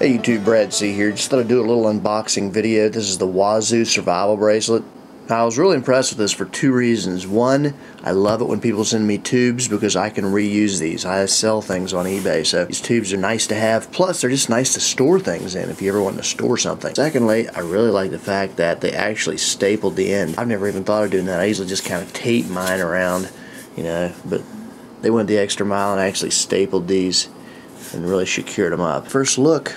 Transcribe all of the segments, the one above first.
Hey YouTube, Brad C here. Just thought I'd do a little unboxing video. This is the Wazoo Survival Bracelet. I was really impressed with this for two reasons. One, I love it when people send me tubes because I can reuse these. I sell things on eBay, so these tubes are nice to have. Plus, they're just nice to store things in if you ever want to store something. Secondly, I really like the fact that they actually stapled the end. I've never even thought of doing that. I usually just kind of tape mine around, you know, but they went the extra mile and actually stapled these and really secured them up. First look.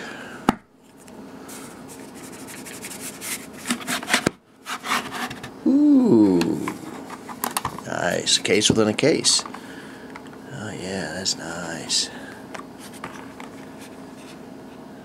Ooh, nice. Case within a case. Oh yeah, that's nice.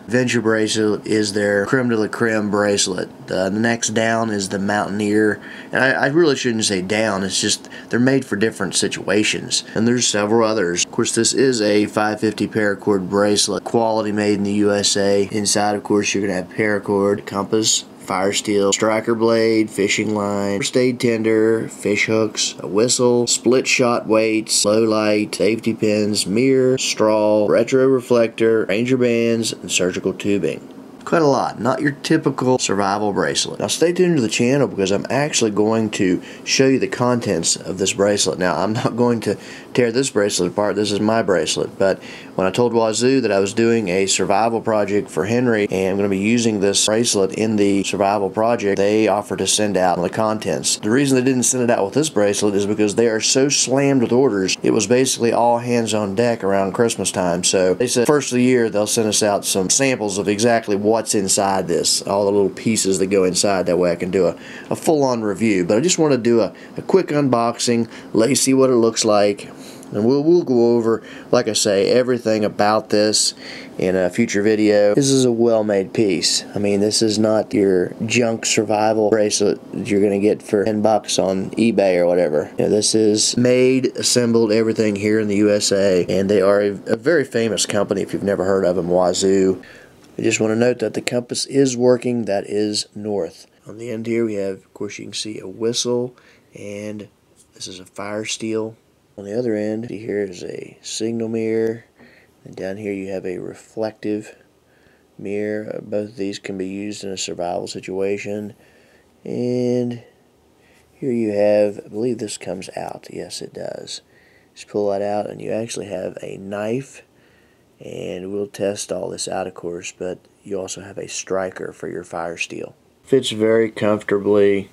Adventure bracelet is their creme de la creme bracelet. The next down is the Mountaineer, and I really shouldn't say down. It's just they're made for different situations, and there's several others. Of course, this is a 550 paracord bracelet, quality made in the USA. Inside, of course, you're gonna have paracord, compass, fire steel, striker blade, fishing line, first aid tender, fish hooks, a whistle, split shot weights, low light, safety pins, mirror, straw, retro reflector, ranger bands, and surgical tubing. Quite a lot. Not your typical survival bracelet. Now stay tuned to the channel because I'm actually going to show you the contents of this bracelet. Now I'm not going to tear this bracelet apart. This is my bracelet. But when I told Wazoo that I was doing a survival project for Henry and I'm going to be using this bracelet in the survival project, they offered to send out the contents. The reason they didn't send it out with this bracelet is because they are so slammed with orders. It was basically all hands on deck around Christmas time. So they said first of the year they'll send us out some samples of exactly what's inside this, all the little pieces that go inside. That way I can do a full-on review, but I just want to do a quick unboxing, let you see what it looks like, and we'll go over, like I say, everything about this in a future video. This is a well-made piece. I mean, this is not your junk survival bracelet you're gonna get for $10 on eBay or whatever. You know, this is made, assembled, everything here in the USA, and they are a very famous company if you've never heard of them, Wazoo. I just want to note that the compass is working, that is north. On the end here we have, of course, you can see a whistle, and this is a fire steel. On the other end here is a signal mirror, and down here you have a reflective mirror. Both of these can be used in a survival situation. And here you have, I believe this comes out, yes it does. Just pull that out and you actually have a knife. And we'll test all this out, of course, but you also have a striker for your fire steel. Fits very comfortably.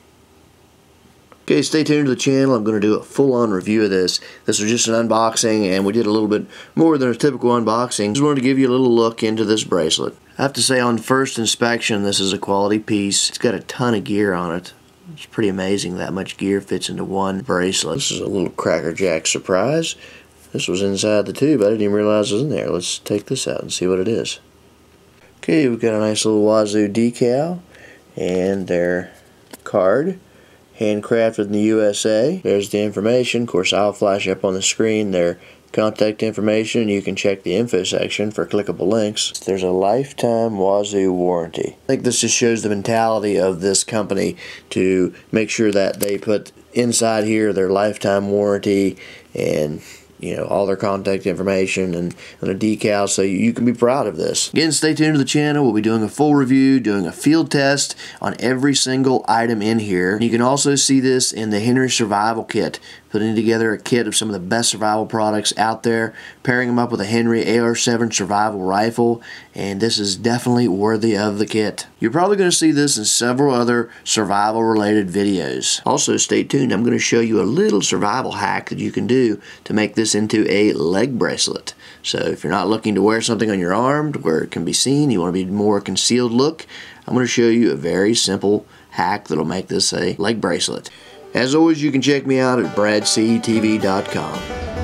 Okay, stay tuned to the channel. I'm going to do a full-on review of this. This was just an unboxing, and we did a little bit more than a typical unboxing. Just wanted to give you a little look into this bracelet. I have to say, on first inspection, this is a quality piece. It's got a ton of gear on it. It's pretty amazing that much gear fits into one bracelet. This is a little Cracker Jack surprise. This was inside the tube. I didn't even realize it was in there. Let's take this out and see what it is. Okay, we've got a nice little Wazoo decal and their card, handcrafted in the USA. There's the information. Of course, I'll flash up on the screen their contact information. You can check the info section for clickable links. There's a lifetime Wazoo warranty. I think this just shows the mentality of this company to make sure that they put inside here their lifetime warranty and, you know, all their contact information and a decal, so you can be proud of this. Again, stay tuned to the channel. We'll be doing a full review, doing a field test on every single item in here. You can also see this in the Henry Survival Kit, putting together a kit of some of the best survival products out there, pairing them up with a Henry AR-7 survival rifle, and this is definitely worthy of the kit. You're probably going to see this in several other survival-related videos. Also, stay tuned. I'm going to show you a little survival hack that you can do to make this into a leg bracelet. So if you're not looking to wear something on your arm where it can be seen, you want to be more concealed look, I'm going to show you a very simple hack that'll make this a leg bracelet. As always, you can check me out at bradcetv.com.